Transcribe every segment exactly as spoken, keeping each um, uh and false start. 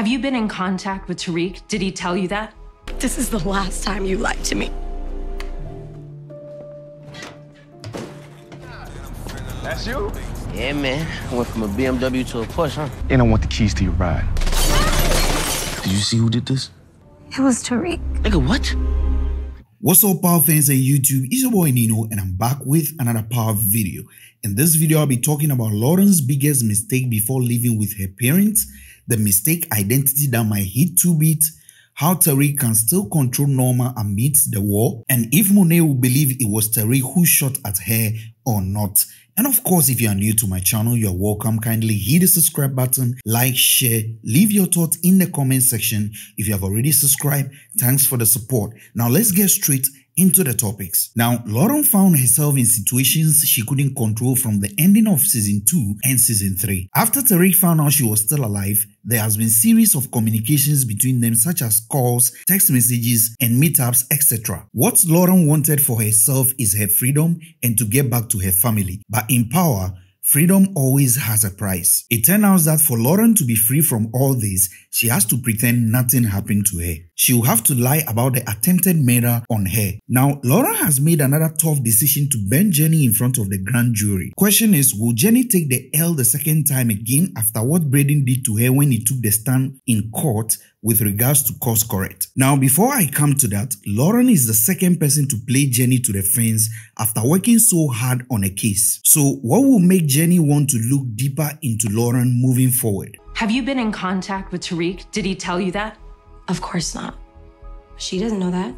Have you been in contact with Tariq? Did he tell you that? This is the last time you lied to me. That's you? Yeah, man. I went from a B M W to a Porsche, huh? And I want the keys to your ride. Did you see who did this? It was Tariq. Nigga, what? What's up, Power fans and YouTube? It's your boy Nino, and I'm back with another Power video. In this video, I'll be talking about Lauren's biggest mistake before living with her parents, the mistake identity that might hit two bit, how Tariq can still control Noma amidst the war, and if Monet will believe it was Tariq who shot at her or not. And of course, if you are new to my channel, you are welcome. Kindly hit the subscribe button, like, share, leave your thoughts in the comment section. If you have already subscribed, thanks for the support. Now let's get straight into the topics. Now, Lauren found herself in situations she couldn't control from the ending of season two and season three. After Tariq found out she was still alive, there has been series of communications between them, such as calls, text messages, and meetups, et cetera. What Lauren wanted for herself is her freedom and to get back to her family. But in Power, freedom always has a price. It turns out that for Lauren to be free from all this, she has to pretend nothing happened to her. She will have to lie about the attempted murder on her. Now, Lauren has made another tough decision to burn Jenny in front of the grand jury. Question is, will Jenny take the L the second time again after what Brayden did to her when he took the stand in court with regards to course correct? Now, before I come to that, Lauren is the second person to play Jenny to the fence after working so hard on a case. So, what will make Jenny want to look deeper into Lauren moving forward? Have you been in contact with Tariq? Did he tell you that? Of course not. She doesn't know that.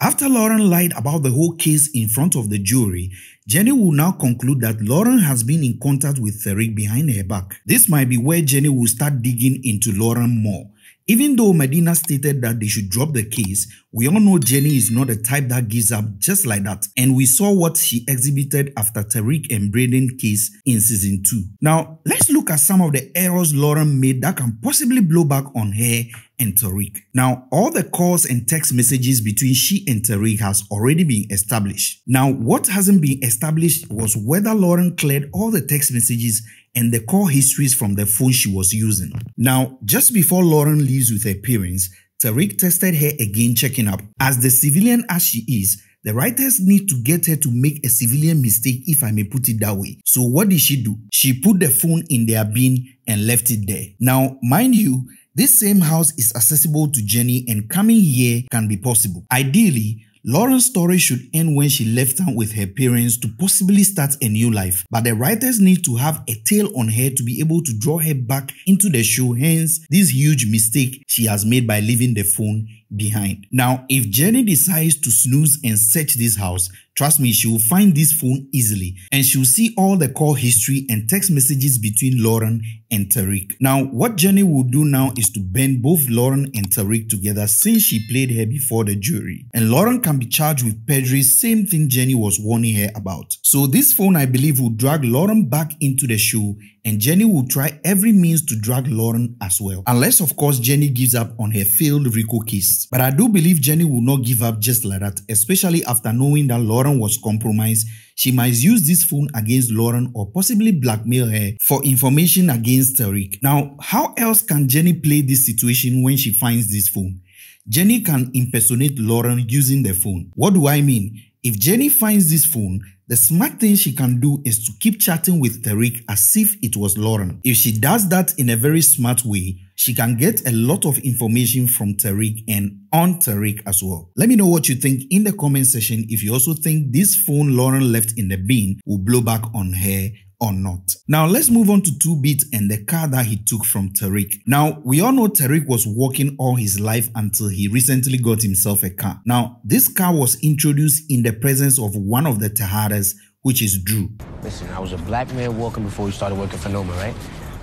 After Lauren lied about the whole case in front of the jury, Jenny will now conclude that Lauren has been in contact with Tariq behind her back. This might be where Jenny will start digging into Lauren more. Even though Medina stated that they should drop the case, we all know Jenny is not the type that gives up just like that. And we saw what she exhibited after Tariq and Brayden case in season two. Now, let's look at some of the errors Lauren made that can possibly blow back on her and Tariq. Now, all the calls and text messages between she and Tariq has already been established. Now, what hasn't been established was whether Lauren cleared all the text messages and the call histories from the phone she was using. Now, just before Lauren leaves with her parents, Tariq tested her again, checking up. As the civilian as she is, the writers need to get her to make a civilian mistake, if I may put it that way. So what did she do? She put the phone in their bin and left it there. Now, mind you, this same house is accessible to Jenny and coming here can be possible. Ideally, Lauren's story should end when she left town with her parents to possibly start a new life, but the writers need to have a tail on her to be able to draw her back into the show, hence this huge mistake she has made by leaving the phone behind. Now, if Jenny decides to snooze and search this house, trust me, she will find this phone easily and she will see all the call history and text messages between Lauren and Tariq. Now, what Jenny will do now is to burn both Lauren and Tariq together since she played her before the jury. And Lauren can be charged with perjury, same thing Jenny was warning her about. So this phone, I believe, will drag Lauren back into the show and Jenny will try every means to drag Lauren as well. Unless, of course, Jenny gives up on her failed Rico case. But I do believe Jenny will not give up just like that, especially after knowing that Lauren was compromised. She might use this phone against Lauren or possibly blackmail her for information against Tariq. Now, how else can Jenny play this situation when she finds this phone? Jenny can impersonate Lauren using the phone. What do I mean? If Jenny finds this phone, the smart thing she can do is to keep chatting with Tariq as if it was Lauren. If she does that in a very smart way, she can get a lot of information from Tariq and on Tariq as well. Let me know what you think in the comment section if you also think this phone Lauren left in the bin will blow back on her or not. Now let's move on to two bit and the car that he took from Tariq. Now, we all know Tariq was walking all his life until he recently got himself a car. Now, this car was introduced in the presence of one of the Tejadas, which is Drew. Listen, I was a black man walking before you started working for Noma, right?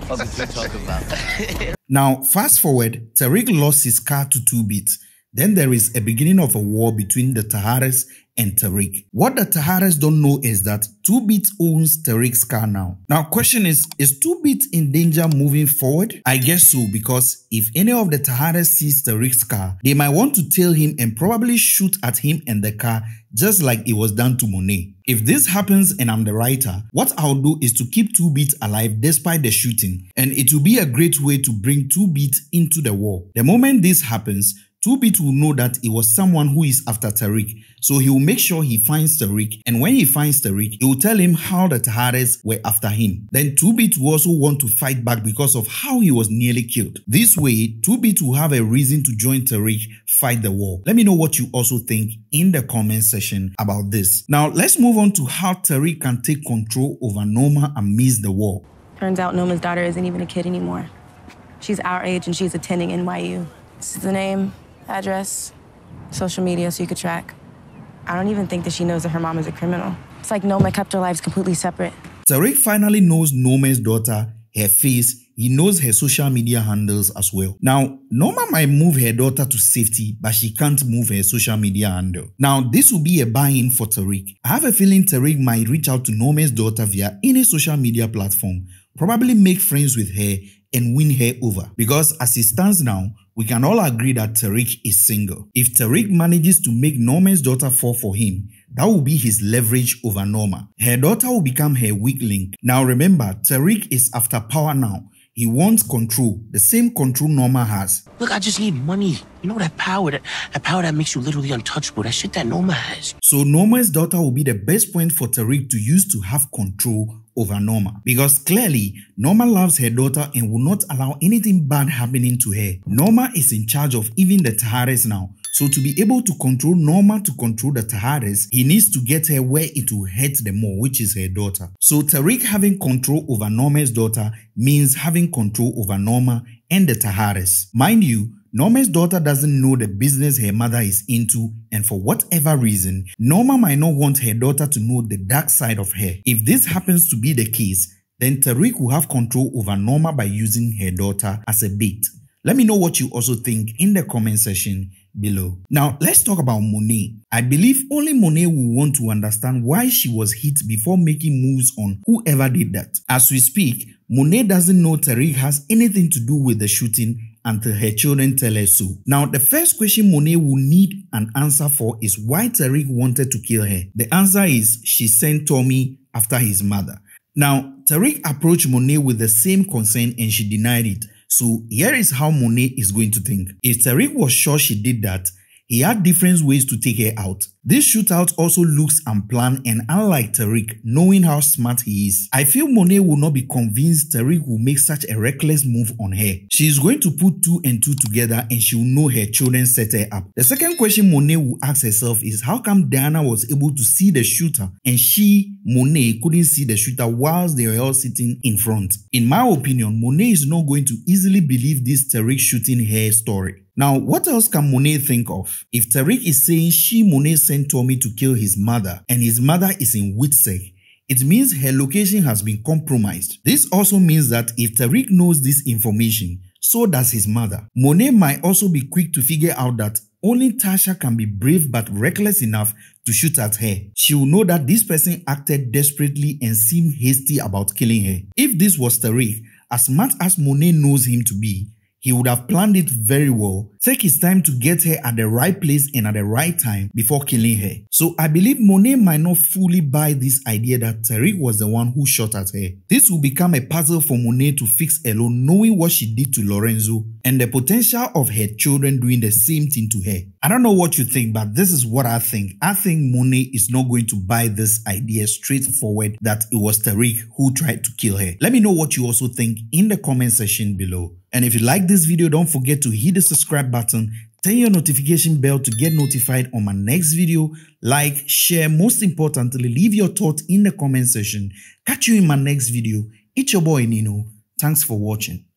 What did you talk about? Now, fast forward, Tariq lost his car to two bit. Then there is a beginning of a war between the Tejadas and Tariq. What the Tejadas don't know is that two bit owns Tariq's car now. Now question is, is two bit in danger moving forward? I guess so, because if any of the Tejadas sees Tariq's car, they might want to tail him and probably shoot at him and the car, just like it was done to Monet. If this happens and I'm the writer, what I'll do is to keep two bit alive despite the shooting, and it will be a great way to bring two bit into the war. The moment this happens, two bit will know that it was someone who is after Tariq, so he will make sure he finds Tariq, and when he finds Tariq, he will tell him how the Tejadas were after him. Then two bit will also want to fight back because of how he was nearly killed. This way, two bit will have a reason to join Tariq, fight the war. Let me know what you also think in the comment section about this. Now let's move on to how Tariq can take control over Noma amidst the war. Turns out Noma's daughter isn't even a kid anymore. She's our age and she's attending N Y U. This is the name, address, social media, so you could track. I don't even think that she knows that her mom is a criminal. It's like Noma kept her lives completely separate. Tariq finally knows Noma's daughter, her face. He knows her social media handles as well. Now, Noma might move her daughter to safety, but she can't move her social media handle. Now, this will be a buy-in for Tariq. I have a feeling Tariq might reach out to Noma's daughter via any social media platform, probably make friends with her, and win her over. Because as it stands now, we can all agree that Tariq is single. If Tariq manages to make Noma's daughter fall for him, that will be his leverage over Noma. Her daughter will become her weak link. Now remember, Tariq is after power now. He wants control, the same control Noma has. Look, I just need money. You know that power, that, that power that makes you literally untouchable, that shit that Noma has. So Noma's daughter will be the best point for Tariq to use to have control over Noma, because clearly Noma loves her daughter and will not allow anything bad happening to her. Noma is in charge of even the Tejadas now, so to be able to control Noma to control the Tejadas, he needs to get her where it will hurt them more, which is her daughter. So Tariq having control over Noma's daughter means having control over Noma and the Tejadas. Mind you, Noma's daughter doesn't know the business her mother is into, and for whatever reason, Noma might not want her daughter to know the dark side of her. If this happens to be the case, then Tariq will have control over Noma by using her daughter as a bait. Let me know what you also think in the comment section below. Now let's talk about Monet. I believe only Monet will want to understand why she was hit before making moves on whoever did that. As we speak, Monet doesn't know Tariq has anything to do with the shooting until her children tell her so. Now, the first question Monet will need an answer for is why Tariq wanted to kill her. The answer is she sent Tommy after his mother. Now, Tariq approached Monet with the same concern and she denied it. So here is how Monet is going to think. If Tariq was sure she did that, he had different ways to take her out. This shootout also looks unplanned, and unlike Tariq, knowing how smart he is, I feel Monet will not be convinced Tariq will make such a reckless move on her. She is going to put two and two together and she will know her children set her up. The second question Monet will ask herself is how come Diana was able to see the shooter and she, Monet, couldn't see the shooter whilst they were all sitting in front. In my opinion, Monet is not going to easily believe this Tariq shooting her story. Now, what else can Monet think of? If Tariq is saying she, Monet, sent Tommy to kill his mother and his mother is in Witsec, it means her location has been compromised. This also means that if Tariq knows this information, so does his mother. Monet might also be quick to figure out that only Tasha can be brave but reckless enough to shoot at her. She will know that this person acted desperately and seemed hasty about killing her. If this was Tariq, as much as Monet knows him to be, he would have planned it very well, take his time to get her at the right place and at the right time before killing her. So I believe Monet might not fully buy this idea that Tariq was the one who shot at her. This will become a puzzle for Monet to fix alone, knowing what she did to Lorenzo and the potential of her children doing the same thing to her. I don't know what you think, but this is what I think. I think Monet is not going to buy this idea straightforward that it was Tariq who tried to kill her. Let me know what you also think in the comment section below. And if you like this video, don't forget to hit the subscribe button, turn your notification bell to get notified on my next video, like, share, most importantly, leave your thoughts in the comment section. Catch you in my next video. It's your boy Nino. Thanks for watching.